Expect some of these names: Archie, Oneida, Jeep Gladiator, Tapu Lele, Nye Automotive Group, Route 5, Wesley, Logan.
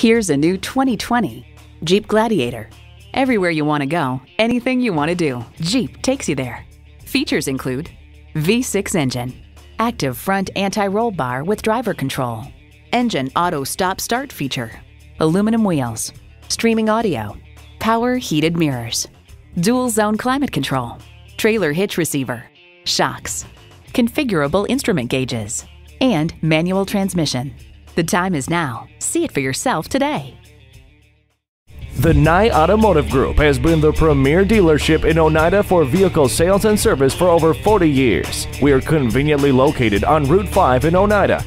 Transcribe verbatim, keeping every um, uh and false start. Here's a new twenty twenty Jeep Gladiator. Everywhere you want to go, anything you want to do, Jeep takes you there. Features include V six engine, active front anti-roll bar with driver control, engine auto stop-start feature, aluminum wheels, streaming audio, power heated mirrors, dual zone climate control, trailer hitch receiver, shocks, configurable instrument gauges, and manual transmission. The time is now. See it for yourself today. The Nye Automotive Group has been the premier dealership in Oneida for vehicle sales and service for over forty years. We are conveniently located on Route five in Oneida.